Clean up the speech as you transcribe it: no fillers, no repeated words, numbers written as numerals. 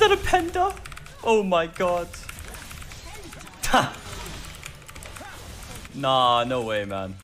Is that a panda? Oh my god. Nah, no way, man.